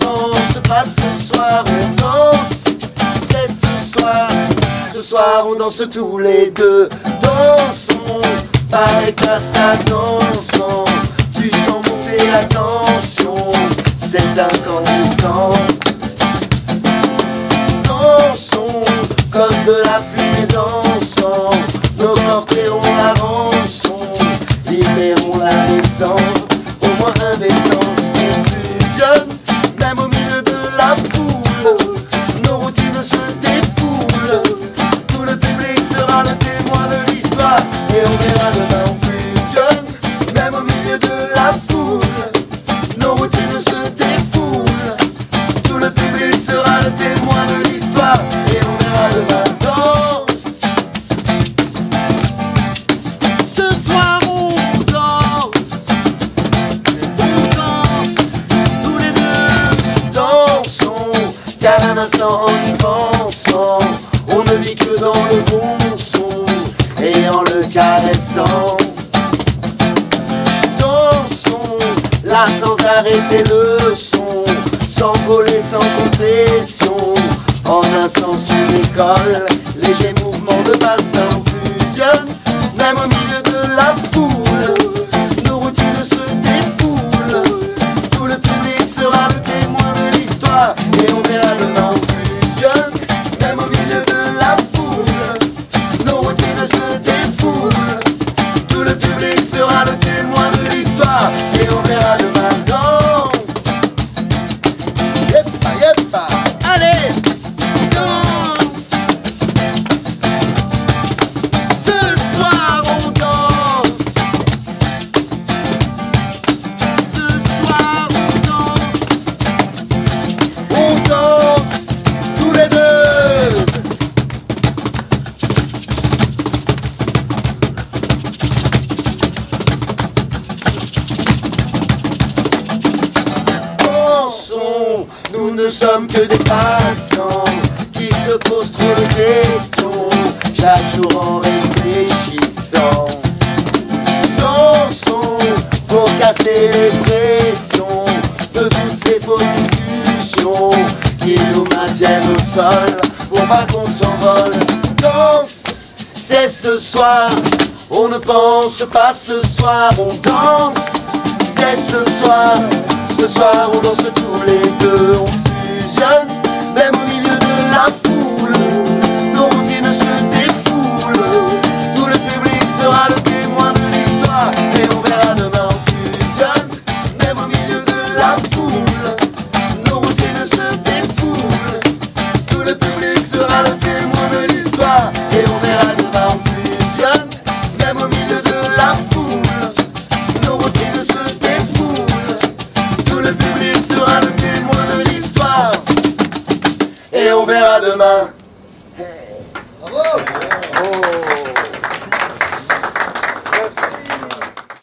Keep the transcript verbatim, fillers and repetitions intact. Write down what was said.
qu'on se passe ce soir, on danse, c'est ce soir. Ce soir on danse tous les deux, dansons, pareil qu'à sa dansant. Tu sens monter la tension, c'est incandescent. Dansons comme de la fumée dansant, nos corps créons la rançon, libérons la naissance. Au moins un des sens s'effusionne, même au milieu de la foule, nos routines se défoulent, tout le public sera le témoin de l'histoire, et on verra demain on fusionne, même au milieu de la foule, nos routines se défoulent, tout le public sera le témoin de l'histoire, et on verra demain. Car un instant en y pensant, on ne vit que dans le bon son et en le caressant. Dansons, là sans arrêter le son, sans voler, sans concession, en un sens une école. Léger mouvement de basse infusion, même au milieu de la foule, nos routines se défoulent, tout le public sera le témoin de l'histoire. Nous ne sommes que des passants qui se posent trop de questions, chaque jour en réfléchissant. Dansons pour casser les pressions de toutes ces fausses discussions qui nous maintiennent au sol pour pas qu'on s'envole. Danse, c'est ce soir, on ne pense pas ce soir, on danse, c'est ce soir. Ce soir on danse tous les deux, on fusionne, même au milieu de la foule, nos routines se défoulent, tout le public sera le témoin de l'histoire, et on verra demain, on fusionne, même au milieu de la foule, nos routines se défoulent, tout le public sera le témoin de l'histoire, et on verra demain, on fusionne, même au milieu de la foule, nos routines se défoulent. Le public sera le témoin de l'histoire et on verra demain. Hey. Bravo. Oh.